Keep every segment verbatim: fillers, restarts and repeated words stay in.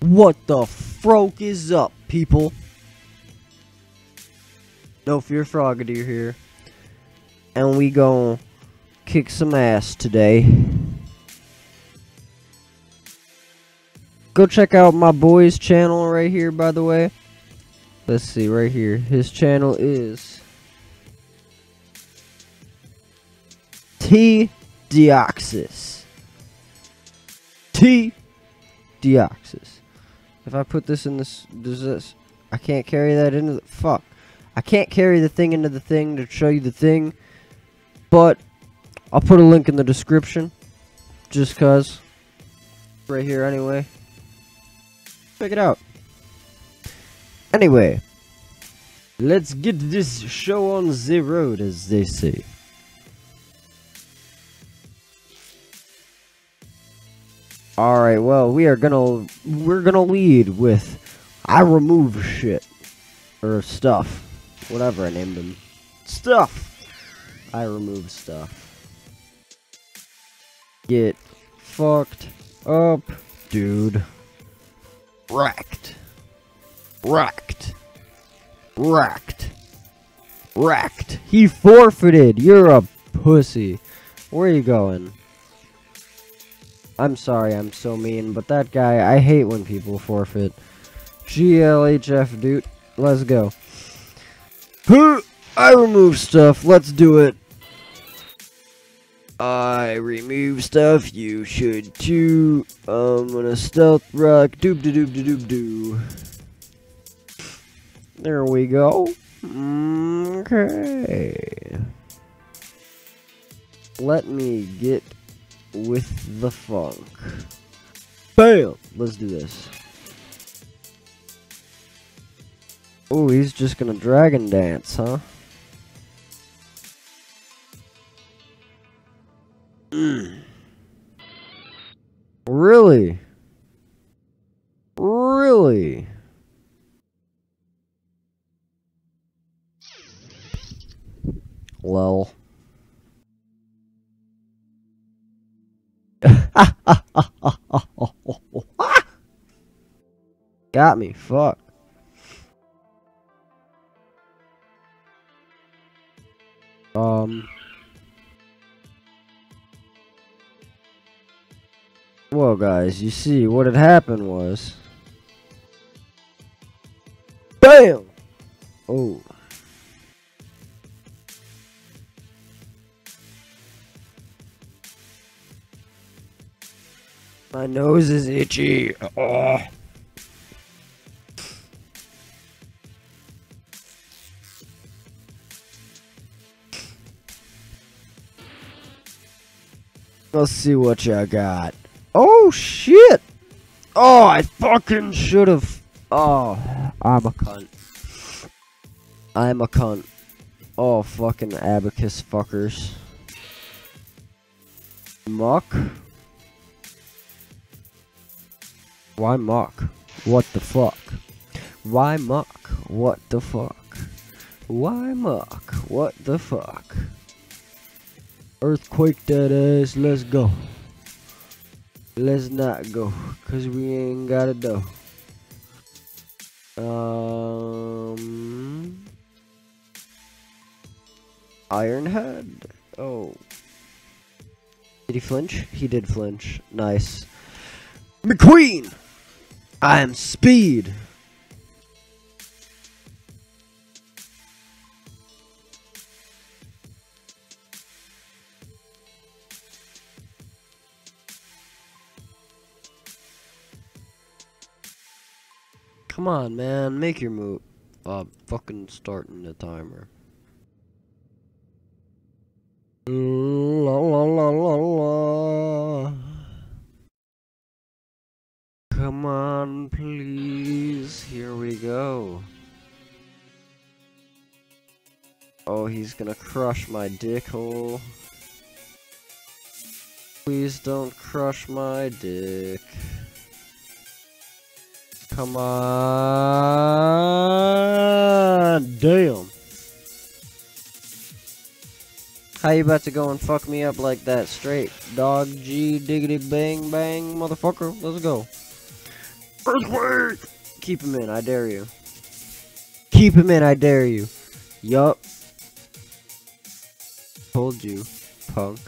What the frog is up, people? No fear, Frogadier here, and we gonna kick some ass today. Go check out my boy's channel right here, by the way. Let's see, right here. His channel is T. Deoxys. T. Deoxys. If I put this in this, does this, I can't carry that into the, fuck. I can't carry the thing into the thing to show you the thing, but I'll put a link in the description, just cause, right here anyway. Check it out. Anyway, let's get this show on the road, as they say. Alright, well, we are gonna, we're gonna lead with, I remove shit, or stuff, whatever I named him, stuff, I remove stuff, get fucked up, dude, racked, racked, racked, racked, he forfeited, you're a pussy, where are you going? I'm sorry I'm so mean, but that guy, I hate when people forfeit. G L H F, dude. Let's go. I remove stuff. Let's do it. I remove stuff. You should too. I'm gonna stealth rock. Doop de doop de doop doo. There we go. Okay. Let me get with the funk. Bam! Let's do this. Oh, he's just gonna dragon dance, huh? Mm. Really? Really? Lol. Got me, fuck. Um Well guys, you see what had happened was, BAM! Oh, my nose is itchy. Oh. Let's see what you got. Oh shit! Oh, I fucking should have. Oh, I'm a cunt. I'm a cunt. Oh, fucking abacus fuckers. Muk. Why Muk? What the fuck? Why Muk? What the fuck? Why Muk? What the fuck? Earthquake that ass, let's go. Let's not go, cause we ain't gotta do. Um Ironhead? Oh. Did he flinch? He did flinch. Nice. McQueen! I am speed. Come on, man, make your move. Uh, fucking starting the timer. La la la la la. Come on, please. Here we go. Oh, he's gonna crush my dick hole. Please don't crush my dick. Come on. Damn. How you about to go and fuck me up like that straight? Dog G diggity bang bang, motherfucker. Let's go. His way! Keep him in, I dare you. Keep him in, I dare you. Yup. Told you, punk.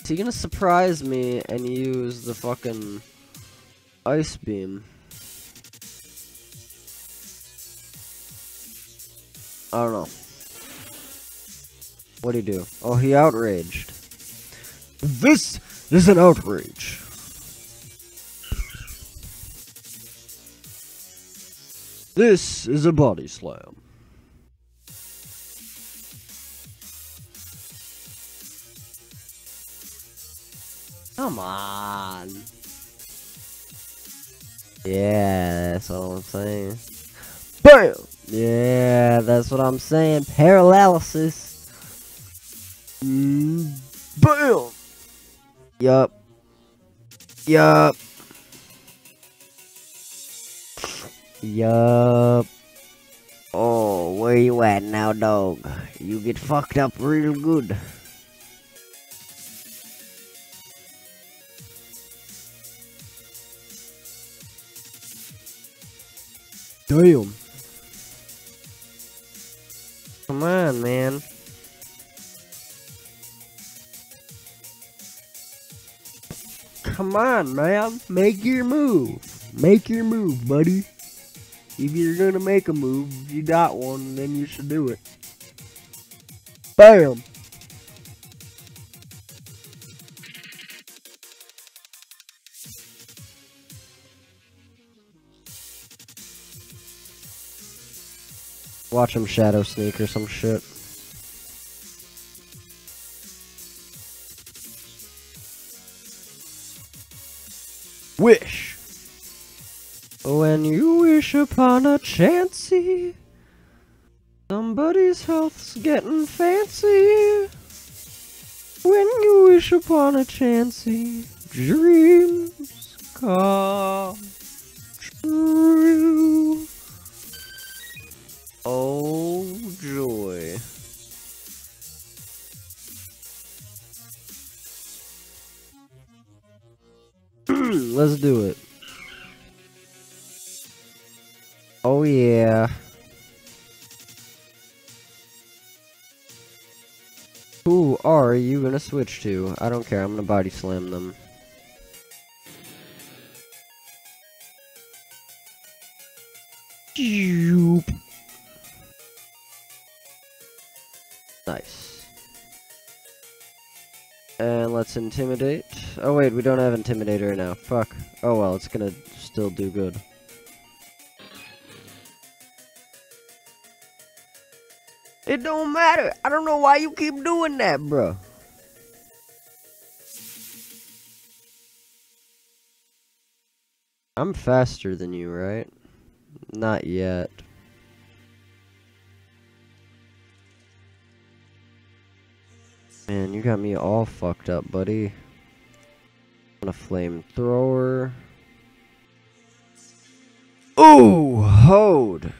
Is he gonna surprise me and use the fucking ice beam? I don't know. What'd he do? Oh, he outraged. This is an outrage. This is a body slam. Come on. Yeah, that's all I'm saying. BAM! Yeah, that's what I'm saying. Paralysis. Mm, BAM! Yup. Yup. Yup. Oh, where you at now, dog? You get fucked up real good. Damn. Come on, man. Come on, man. Make your move. Make your move, buddy. If you're gonna make a move, you got one, then you should do it. Bam! Watch him shadow sneak or some shit. Wish! When you wish upon a Chansey, somebody's health's getting fancy. When you wish upon a Chansey, dreams come true. Oh, joy. Let's do it. Oh, yeah. Who are you gonna switch to? I don't care, I'm gonna body slam them. Joop. Nice. And let's intimidate. Oh wait, we don't have intimidator right now. Fuck. Oh well, it's gonna still do good. It don't matter. I don't know why you keep doing that, bro. I'm faster than you, right? Not yet. Man, you got me all fucked up, buddy. I'm gonna flamethrower. Ooh, hold.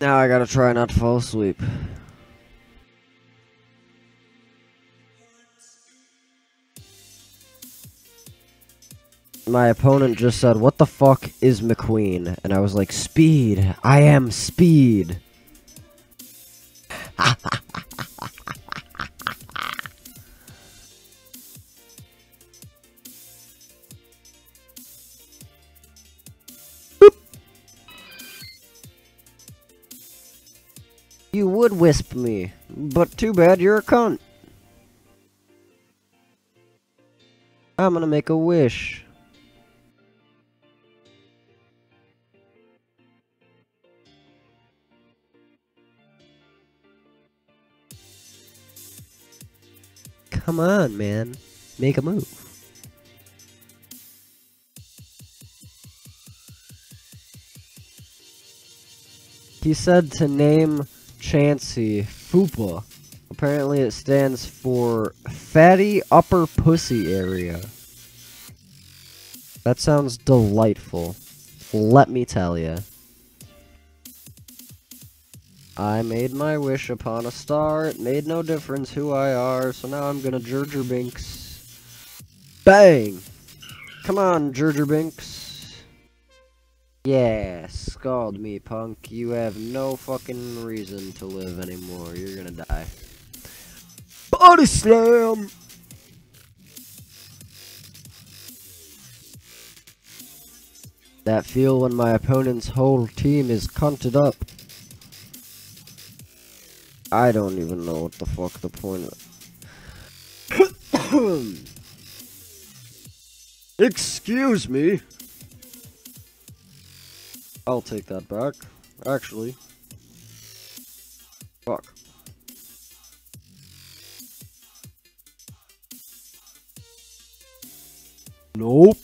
Now I gotta try not to fall asleep. My opponent just said, what the fuck is McQueen? And I was like, speed. I am speed. You would wisp me, but too bad you're a cunt. I'm gonna make a wish. Come on, man. Make a move. He said to name Chansey Fupa. Apparently it stands for Fatty Upper Pussy Area. That sounds delightful. Let me tell ya. I made my wish upon a star. It made no difference who I are. So now I'm gonna Jar Jar Binks. Bang! Come on, Jar Jar Binks. Yeah, scald me, punk. You have no fucking reason to live anymore. You're gonna die. Body slam! That feel when my opponent's whole team is cunted up. I don't even know what the fuck the point of. Excuse me. I'll take that back. Actually. Fuck. Nope.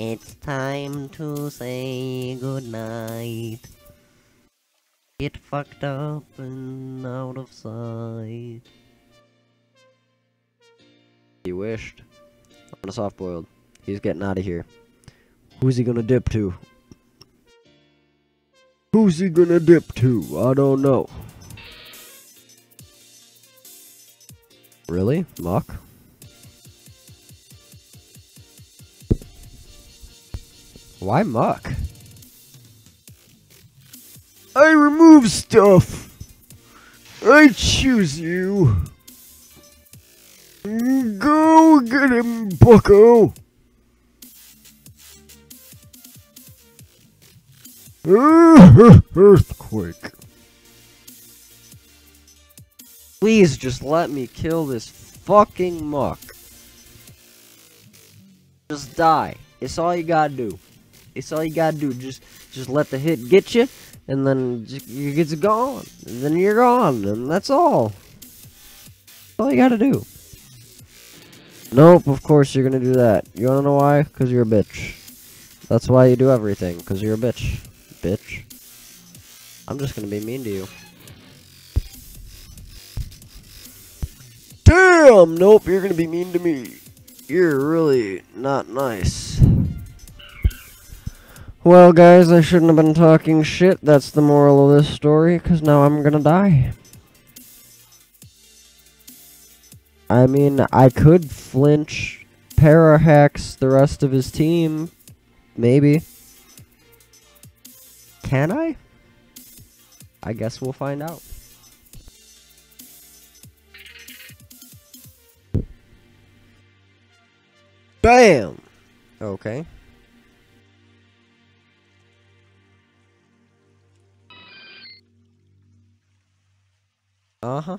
It's time to say goodnight. Get fucked up and out of sight. He wished. On a soft boiled. He's getting out of here. Who's he gonna dip to? Who's he gonna dip to? I don't know. Really? Muk? Why Muk? I remove stuff! I choose you! Go get him, bucko! Earthquake! Please just let me kill this fucking Muk. Just die. It's all you gotta do. It's all you gotta do. Just, just let the hit get you, and then you get gone. And then you're gone, and that's all. That's all you gotta do. Nope. Of course you're gonna do that. You wanna know why? Cause you're a bitch. That's why you do everything. Cause you're a bitch. Bitch. I'm just gonna be mean to you. Damn. Nope. You're gonna be mean to me. You're really not nice. Well guys, I shouldn't have been talking shit, that's the moral of this story, because now I'm gonna die. I mean, I could flinch, para-hacks the rest of his team, maybe. Can I? I guess we'll find out. BAM! Okay. Uh-huh.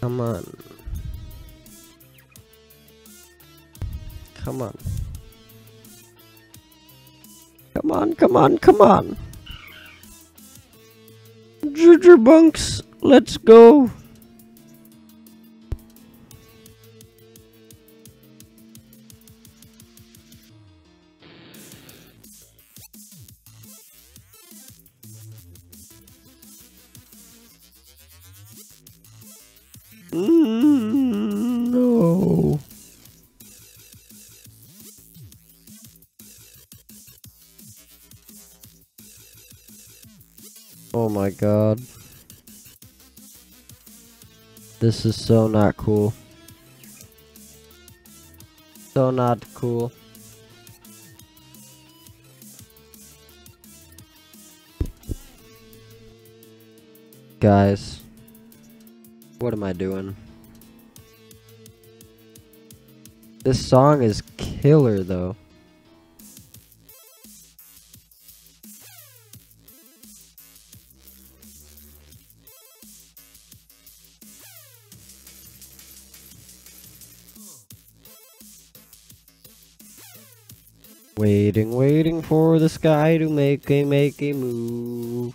Come on. Come on. Come on, come on, come on. Jar Jar Binks, let's go. Mm, no. Oh my god. This is so not cool. So not cool. Guys. What am I doing? This song is killer though. Waiting, waiting for the sky to make a, make a move.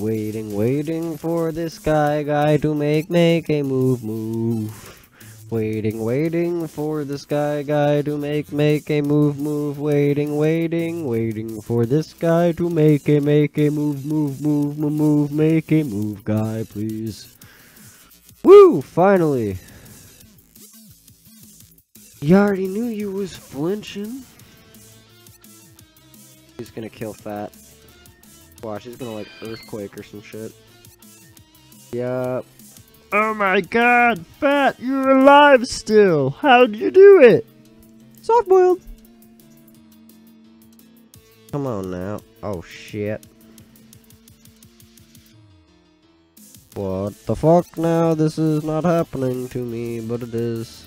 Waiting, waiting for this guy, guy to make, make a move, move. Waiting, waiting for the sky guy to make, make a move, move. Waiting, waiting, waiting for this guy to make a, make a move, move, move, move, move. Make a move, guy, please. Woo! Finally! You already knew you was flinching. He's gonna kill Fat. Watch, he's gonna like earthquake or some shit. Yup. Oh my god, Fat, you're alive still! How'd you do it? Soft boiled! Come on now. Oh shit. What the fuck now? This is not happening to me, but it is.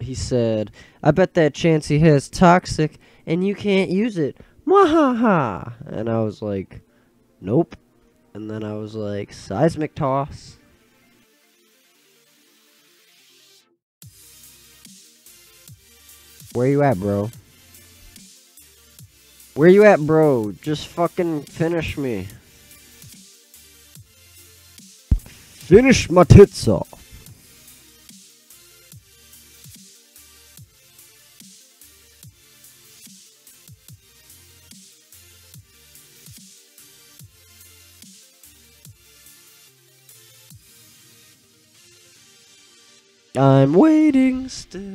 he said, I bet that Chansey has toxic and you can't use it. Mwahaha! And I was like, nope. And then I was like, seismic toss. Where you at, bro? Where you at, bro? Just fucking finish me. Finish my tits off. I'm waiting still.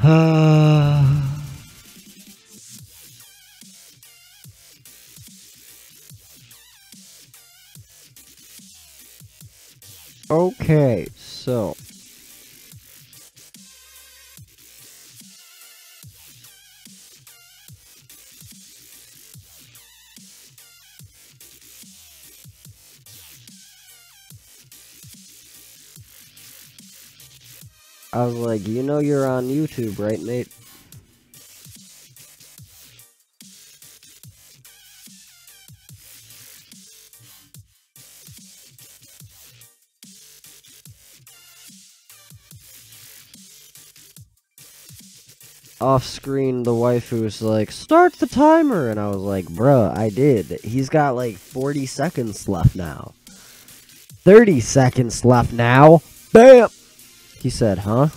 Ah. Okay, so I was like, you know you're on YouTube, right, mate? Off screen, the waifu was like, start the timer! And I was like, bruh, I did. He's got like forty seconds left now. thirty seconds left now. Bam! He said, huh?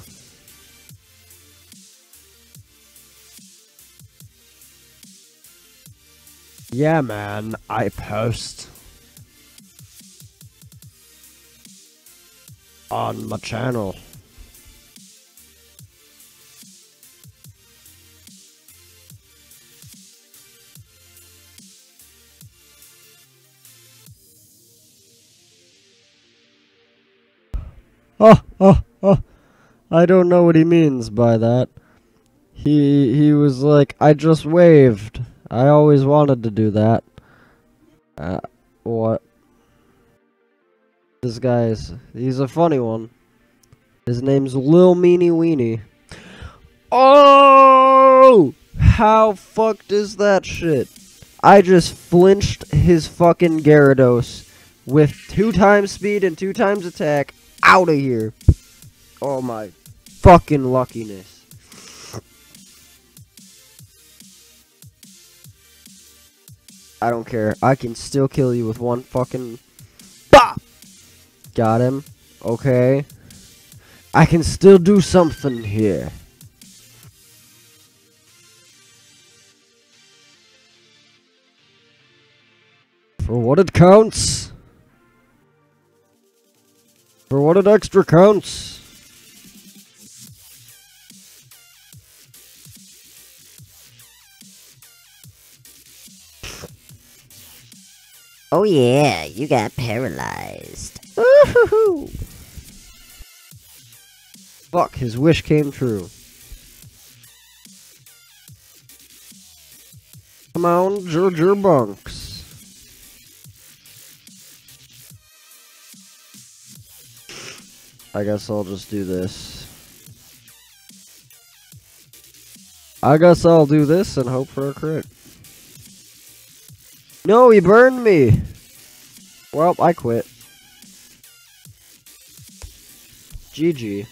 Yeah, man, I post on my channel. Oh, oh. Oh, I don't know what he means by that. He he was like, I just waved. I always wanted to do that. Uh, what? This guy's, he's a funny one. His name's Lil Meanie Weenie. Oh! How fucked is that shit? I just flinched his fucking Gyarados with two times speed and two times attack. Out of here. Oh my fucking luckiness. I don't care. I can still kill you with one fucking... Bah! Got him. Okay. I can still do something here. For what it counts. For what it extra counts. Oh yeah, you got paralyzed. Woo-hoo-hoo. Fuck, his wish came true. Come on, Jar Jar Binks. I guess I'll just do this. I guess I'll do this and hope for a crit. No, he burned me! Well, I quit. G G.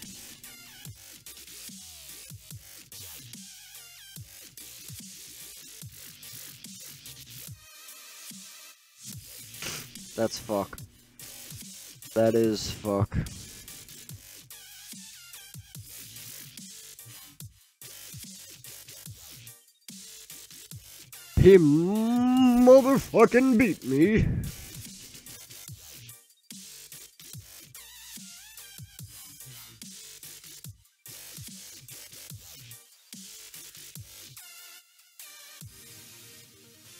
That's fuck. That is fuck. He motherfucking beat me.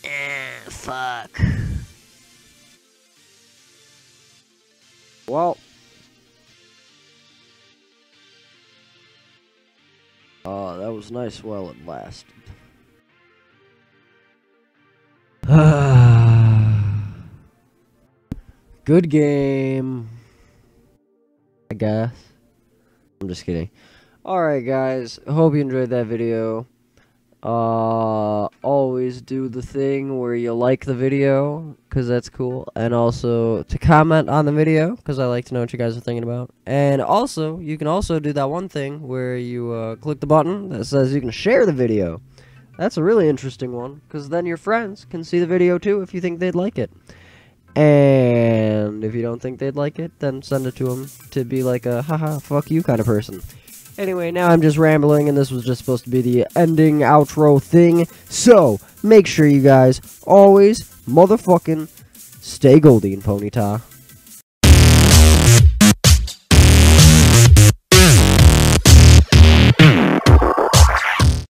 Eh, fuck. Well. Oh, that was nice while it lasted. Good game, I guess. I'm just kidding. Alright guys, hope you enjoyed that video. Uh, always do the thing where you like the video, because that's cool. And also to comment on the video, because I like to know what you guys are thinking about. And also, you can also do that one thing where you uh, click the button that says you can share the video. That's a really interesting one, because then your friends can see the video too if you think they'd like it. And if you don't think they'd like it, then send it to them to be like a haha fuck you kind of person. Anyway, now I'm just rambling and this was just supposed to be the ending outro thing. So, make sure you guys always motherfucking stay goldy in Ponyta.